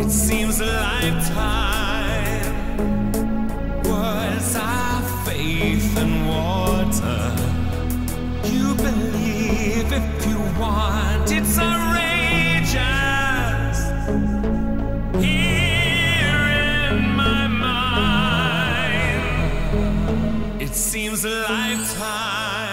It seems a lifetime was our faith in water. You believe if you want, it's outrageous. Here in my mind, it seems a lifetime.